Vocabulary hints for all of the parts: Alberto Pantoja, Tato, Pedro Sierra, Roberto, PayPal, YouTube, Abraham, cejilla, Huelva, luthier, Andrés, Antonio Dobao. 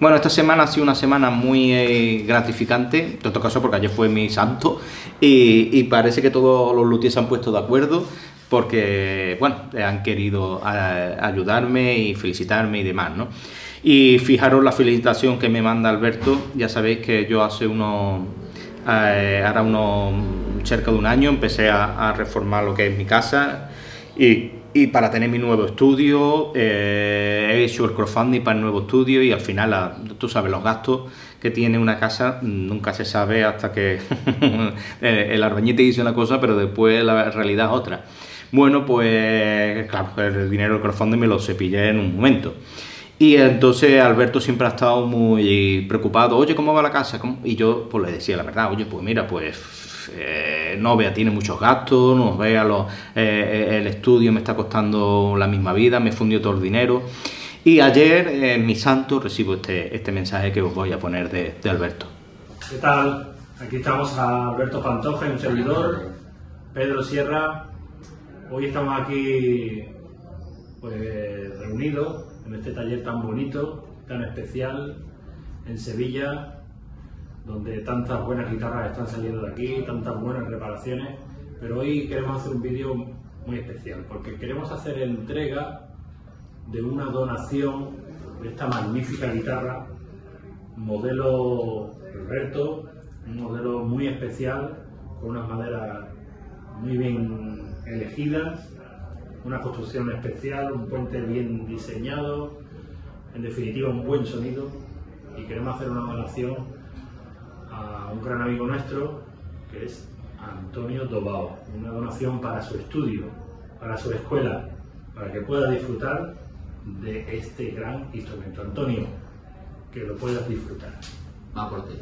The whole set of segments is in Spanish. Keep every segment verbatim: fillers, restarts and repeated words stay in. Bueno, esta semana ha sido una semana muy eh, gratificante, en todo caso porque ayer fue mi santo y, y parece que todos los luthiers se han puesto de acuerdo porque, bueno, han querido a, ayudarme y felicitarme y demás, ¿no? Y fijaros la felicitación que me manda Alberto. Ya sabéis que yo hace unos, eh, ahora unos, cerca de un año empecé a, a reformar lo que es mi casa y... y para tener mi nuevo estudio, eh, he hecho el crowdfunding para el nuevo estudio y al final, la, tú sabes, los gastos que tiene una casa nunca se sabe hasta que el albañil te dice una cosa, pero después la realidad es otra. Bueno, pues claro, el dinero del crowdfunding me lo cepillé en un momento. Y entonces Alberto siempre ha estado muy preocupado. Oye, ¿cómo va la casa? ¿Cómo? Y yo pues le decía la verdad. Oye, pues mira, pues... Eh, no vea, tiene muchos gastos, no vea, los, eh, el estudio me está costando la misma vida, me fundió todo el dinero. Y ayer, eh, en mi santo, recibo este, este mensaje que os voy a poner de, de Alberto. ¿Qué tal? Aquí estamos a Alberto Pantoja y un servidor, Pedro Sierra. Hoy estamos aquí pues, reunidos en este taller tan bonito, tan especial, en Sevilla, donde tantas buenas guitarras están saliendo de aquí, tantas buenas reparaciones, pero hoy queremos hacer un vídeo muy especial, porque queremos hacer entrega de una donación de esta magnífica guitarra, modelo Roberto, un modelo muy especial, con unas maderas muy bien elegidas, una construcción especial, un puente bien diseñado, en definitiva un buen sonido, y queremos hacer una donación a un gran amigo nuestro, que es Antonio Dobao, una donación para su estudio, para su escuela, para que pueda disfrutar de este gran instrumento. Antonio, que lo puedas disfrutar. Va por ti.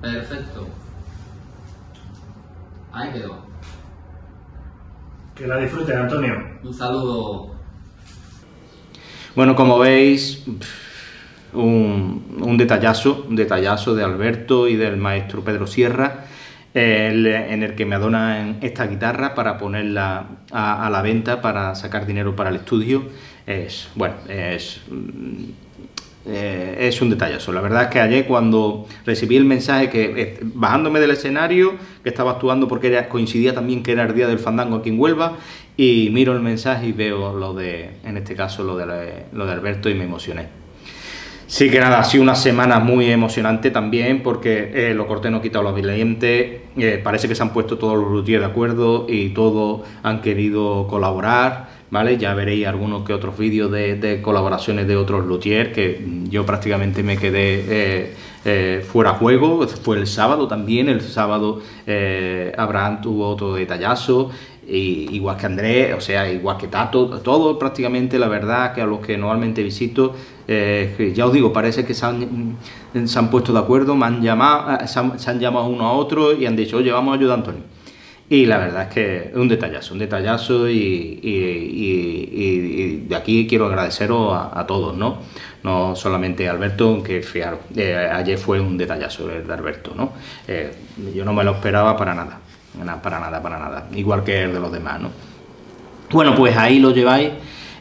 Perfecto. Ahí quedó. Que la disfruten, Antonio. Un saludo. Bueno, como veis, un, un detallazo, un detallazo de Alberto y del maestro Pedro Sierra, el, en el que me donan esta guitarra para ponerla a, a la venta, para sacar dinero para el estudio. Es, bueno, es... Eh, es un detallazo. La verdad es que ayer cuando recibí el mensaje que eh, bajándome del escenario, que estaba actuando porque era, coincidía también que era el día del fandango aquí en Huelva, y miro el mensaje y veo lo de, en este caso lo de, la, lo de Alberto, y me emocioné. Sí que nada, ha sido una semana muy emocionante también porque eh, los cortes no han quitado los dientes, eh, parece que se han puesto todos los luthiers de acuerdo y todos han querido colaborar. ¿Vale? Ya veréis algunos que otros vídeos de, de colaboraciones de otros luthiers, que yo prácticamente me quedé eh, eh, fuera juego. Fue el sábado también, el sábado eh, Abraham tuvo otro detallazo, y, igual que Andrés, o sea, igual que Tato, todo prácticamente, la verdad, que a los que normalmente visito, eh, ya os digo, parece que se han, se han puesto de acuerdo, me han llamado, se han, se han llamado uno a otro y han dicho, oye, vamos a ayudar a Antonio. Y la verdad es que un detallazo, un detallazo, y, y, y, y, y de aquí quiero agradeceros a, a todos, ¿no? No solamente a Alberto, aunque fijaros, eh, ayer fue un detallazo el de Alberto, ¿no? Eh, yo no me lo esperaba para nada, para nada, para nada, igual que el de los demás, ¿no? Bueno, pues ahí lo lleváis.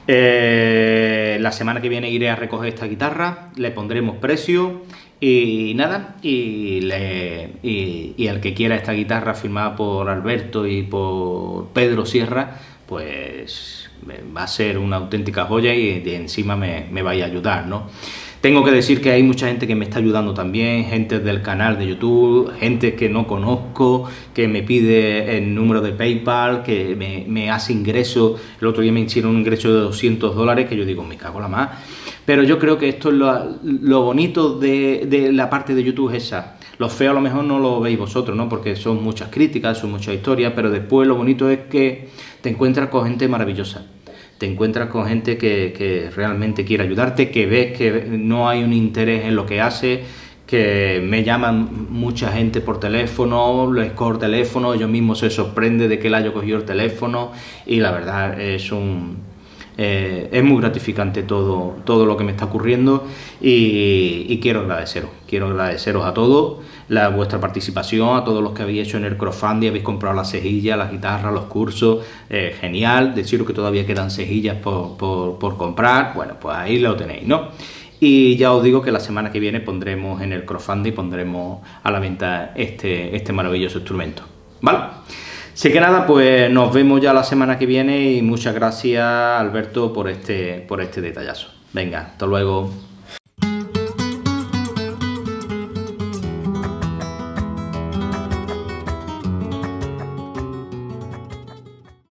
Eh, la semana que viene iré a recoger esta guitarra, le pondremos precio. Y nada, y, le, y, y al que quiera esta guitarra firmada por Alberto y por Pedro Sierra, pues va a ser una auténtica joya, y de encima me, me vais a ayudar, ¿no? Tengo que decir que hay mucha gente que me está ayudando también, gente del canal de YouTube, gente que no conozco, que me pide el número de PayPal, que me, me hace ingreso. El otro día me hicieron un ingreso de doscientos dólares, que yo digo, me cago la más. Pero yo creo que esto es lo, lo bonito de, de la parte de YouTube esa. Lo feo a lo mejor no lo veis vosotros, ¿no? Porque son muchas críticas, son muchas historias, pero después lo bonito es que te encuentras con gente maravillosa. Te encuentras con gente que, que realmente quiere ayudarte, que ves que no hay un interés en lo que hace, que me llaman mucha gente por teléfono, les cojo teléfono, ellos mismos se sorprenden de que le haya cogido el teléfono y la verdad es un... Eh, es muy gratificante todo, todo lo que me está ocurriendo y, y quiero agradeceros, quiero agradeceros a todos la, vuestra participación, a todos los que habéis hecho en el crowdfunding, habéis comprado las cejillas, las guitarras, los cursos, eh, genial. Deciros que todavía quedan cejillas por, por, por comprar, bueno, pues ahí lo tenéis, ¿no? Y ya os digo que la semana que viene pondremos en el crowdfunding, pondremos a la venta este, este maravilloso instrumento, ¿vale? Así que nada, pues nos vemos ya la semana que viene y muchas gracias, Alberto, por este, por este detallazo. Venga, hasta luego.